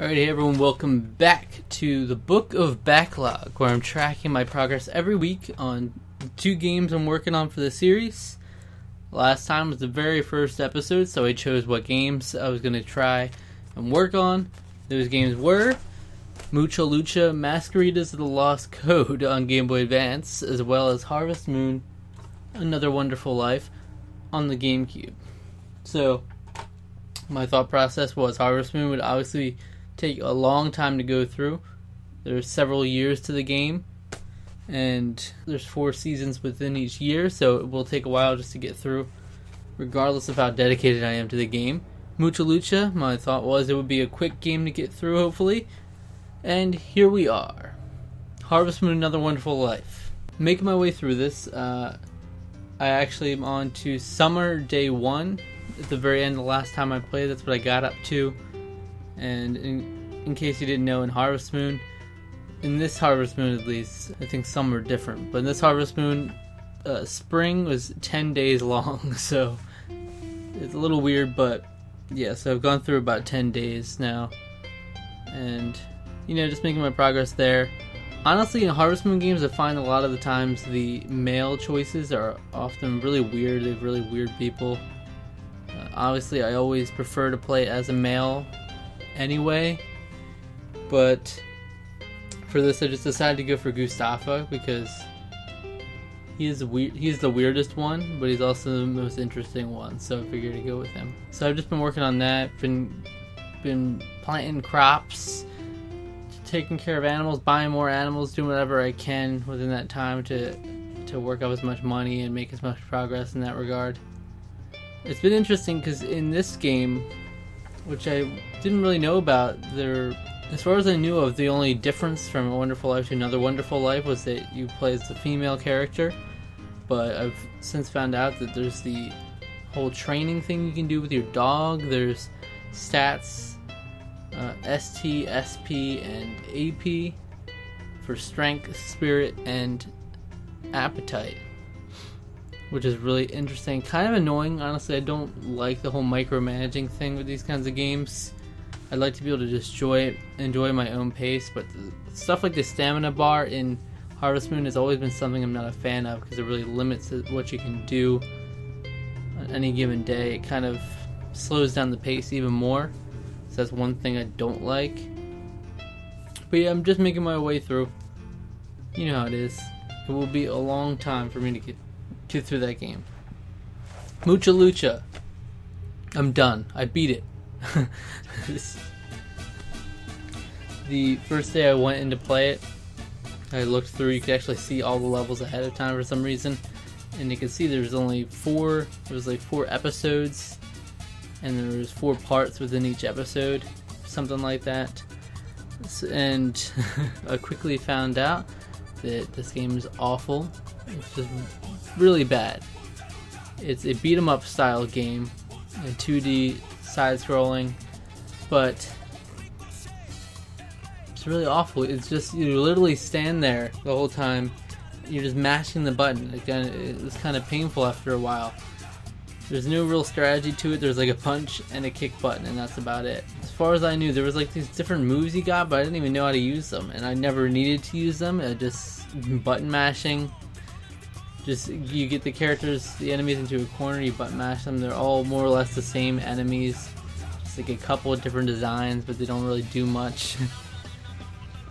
Alright, hey everyone, welcome back to the Book of Backlog, where I'm tracking my progress every week on the two games I'm working on for the series. Last time was the very first episode, so I chose what games I was going to try and work on. Those games were Mucha Lucha: Mascaritas of the Lost Code on Game Boy Advance, as well as Harvest Moon: Another Wonderful Life on the GameCube. So, my thought process was Harvest Moon would obviously take a long time to go through. There's several years to the game, and there's 4 seasons within each year, so it will take a while just to get through, regardless of how dedicated I am to the game. Mucha Lucha, my thought was it would be a quick game to get through, hopefully. And here we are. Harvest Moon: Another Wonderful Life. Making my way through this, I actually am on to Summer Day 1. At the very end, the last time I played, that's what I got up to. And in case you didn't know, in Harvest Moon, in this Harvest Moon at least, I think some are different, but in this Harvest Moon, spring was 10 days long, so it's a little weird, but yeah, so I've gone through about 10 days now, and you know, just making my progress there. Honestly, in Harvest Moon games, I find a lot of the times the male choices are often really weird. They have really weird people. Obviously, I always prefer to play as a male anyway, but for this I just decided to go for Gustafa because he's the weirdest one, but he's also the most interesting one, so I figured to go with him. So I've just been working on that, been planting crops, taking care of animals, buying more animals, doing whatever I can within that time to work up as much money and make as much progress in that regard. It's been interesting because in this game, which I didn't really know about, as far as I knew of, the only difference from A Wonderful Life to Another Wonderful Life was that you play as the female character, but I've since found out that there's the whole training thing you can do with your dog. There's stats, ST, SP, and AP for strength, spirit, and appetite, which is really interesting. Kind of annoying, honestly. I don't like the whole micromanaging thing with these kinds of games. I'd like to be able to just enjoy my own pace, but stuff like the stamina bar in Harvest Moon has always been something I'm not a fan of because it really limits what you can do on any given day. It kind of slows down the pace even more, so that's one thing I don't like. But yeah, I'm just making my way through. You know how it is. It will be a long time for me to get through that game. Mucha Lucha. I'm done. I beat it. The first day I went in to play it, I looked through. You could actually see all the levels ahead of time for some reason, and you could see there's only 4. There was like 4 episodes, and there was 4 parts within each episode, something like that. And I quickly found out that this game is awful. It's just really bad. It's a beat 'em up style game, a 2D side-scrolling, but it's really awful. It's just, you literally stand there the whole time, you're just mashing the button. It's kind of painful after a while. There's no real strategy to it. There's like a punch and a kick button, and that's about it. As far as I knew, there was like these different moves you got, but I didn't even know how to use them, and I never needed to use them. I just button mashing. Just, you get the characters, the enemies into a corner, you button mash them. They're all more or less the same enemies. Just like a couple of different designs, but they don't really do much.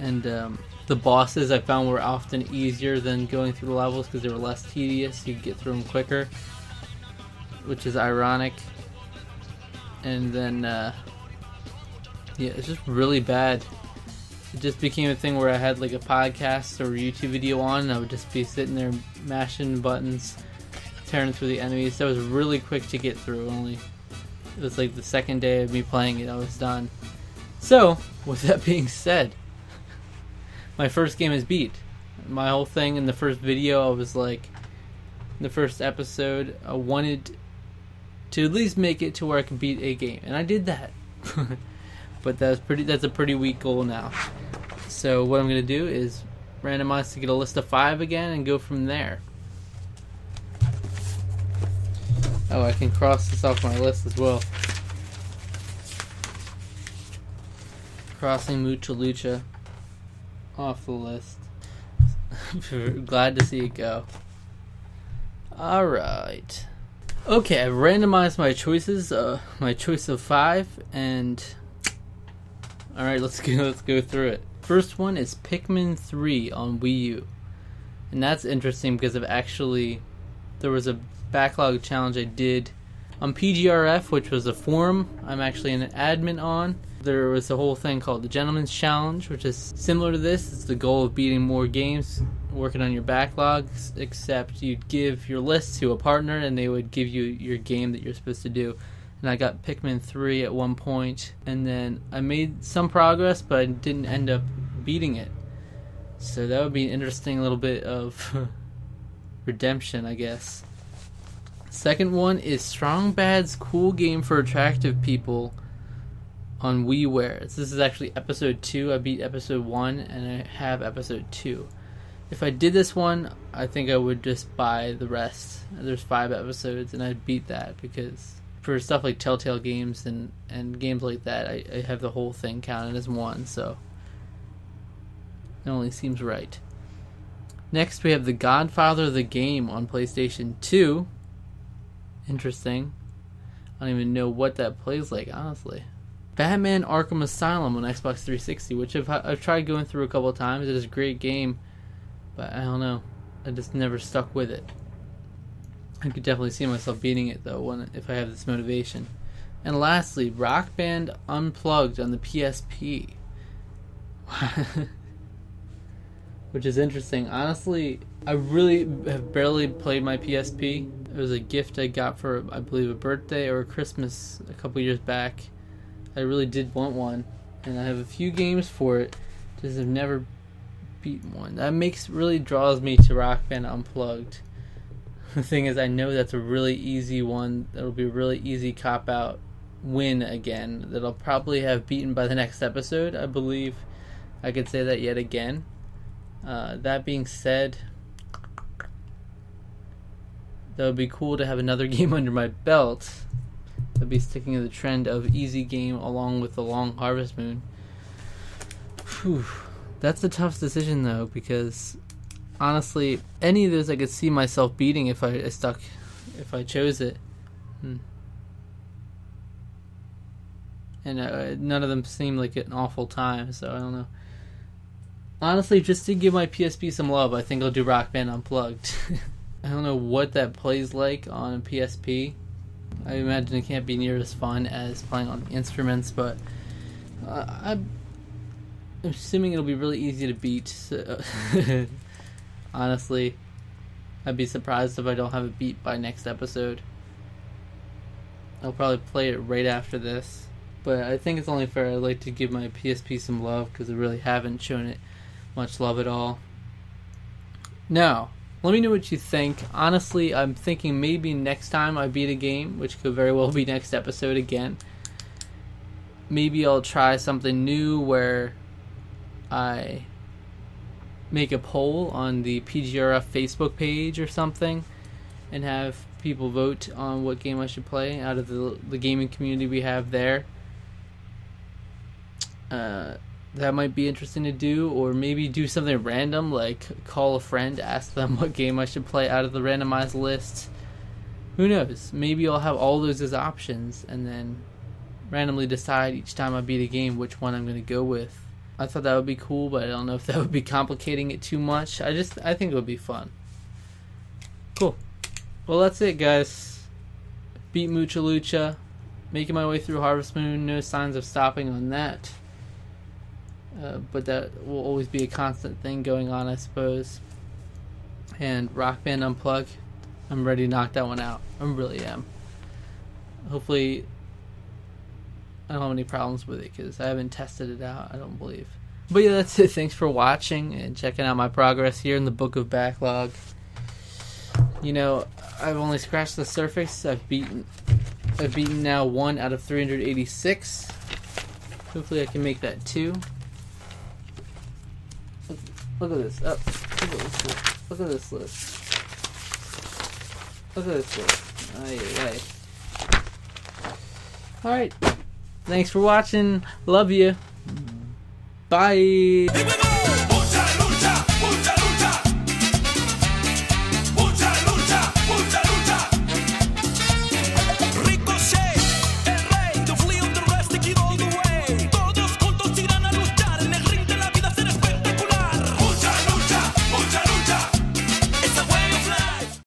And the bosses I found were often easier than going through the levels because they were less tedious. You could get through them quicker, which is ironic. And then, yeah, it's just really bad. It just became a thing where I had like a podcast or a YouTube video on, and I would just be sitting there mashing buttons, tearing through the enemies. That was really quick to get through. It was like the second day of me playing it, I was done. So, with that being said, my first game is beat. My whole thing in the first video, I was like, in the first episode, I wanted to at least make it to where I could beat a game, and I did that. But that's a pretty weak goal now. So what I'm going to do is randomize to get a list of 5 again and go from there. Oh, I can cross this off my list as well. crossing Mucha Lucha off the list. Glad to see it go. Alright. Okay, I've randomized my choices, my choice of 5, and alright, let's go through it. First one is Pikmin 3 on Wii U. And that's interesting because I've actually, there was a backlog challenge I did on PGRF, which was a forum I'm actually an admin on. There was a whole thing called the Gentleman's Challenge, which is similar to this. It's the goal of beating more games, working on your backlog, except you'd give your list to a partner and they would give you your game that you're supposed to do. And I got Pikmin 3 at one point, and then I made some progress, but I didn't end up beating it. So that would be an interesting little bit of redemption, I guess. Second one is Strong Bad's Cool Game for Attractive People on WiiWare. This is actually episode 2. I beat episode 1 and I have episode 2. If I did this one, I think I would just buy the rest. There's 5 episodes and I'd beat that, because for stuff like Telltale Games and games like that, I have the whole thing counted as one, so it only seems right. Next we have The Godfather of the Game on PlayStation 2. Interesting. I don't even know what that plays like, honestly. Batman Arkham Asylum on Xbox 360, which I've tried going through a couple of times. It is a great game, but I don't know. I just never stuck with it. I could definitely see myself beating it, though, if I have this motivation. And lastly, Rock Band Unplugged on the PSP. Which is interesting. Honestly, I really have barely played my PSP. It was a gift I got for, I believe, a birthday or a Christmas a couple years back. I really did want one, and I have a few games for it, just have never beaten one. That really draws me to Rock Band Unplugged. The thing is, I know that's a really easy one. That'll be a really easy cop-out win again that I'll probably have beaten by the next episode. I believe I could say that yet again. That being said, that would be cool to have another game under my belt. I'd be sticking to the trend of easy game along with the long Harvest Moon. Whew. That's a tough decision though, because honestly, any of those I could see myself beating if I chose it. And none of them seem like an awful time, so I don't know. Honestly, just to give my PSP some love, I think I'll do Rock Band Unplugged. I don't know what that plays like on a PSP. I imagine it can't be near as fun as playing on instruments, but I'm assuming it'll be really easy to beat. So honestly, I'd be surprised if I don't have it beat by next episode. I'll probably play it right after this, but I think it's only fair. I'd like to give my PSP some love, because I really haven't shown it much love at all. Now, let me know what you think. Honestly, I'm thinking maybe next time I beat a game, which could very well be next episode again, maybe I'll try something new where I make a poll on the PGRF Facebook page or something and have people vote on what game I should play out of the gaming community we have there. That might be interesting to do, or maybe do something random, like call a friend, ask them what game I should play out of the randomized list. Who knows? Maybe I'll have all those as options, and then randomly decide each time I beat a game which one I'm going to go with. I thought that would be cool, but I don't know if that would be complicating it too much. I think it would be fun. Cool. Well, that's it, guys. Beat Mucha Lucha. Making my way through Harvest Moon. No signs of stopping on that. But that will always be a constant thing going on, I suppose. And Rock Band Unplug, I'm ready to knock that one out. I really am. Hopefully, I don't have any problems with it, because I haven't tested it out, I don't believe. But yeah, that's it. Thanks for watching and checking out my progress here in the Book of Backlog. You know, I've only scratched the surface. I've beaten now 1 out of 386. Hopefully I can make that 2. Look at this. Oh, look at this list. Look at this list. Look at this list. Aye, aye. Alright. Thanks for watching. Love you. Bye.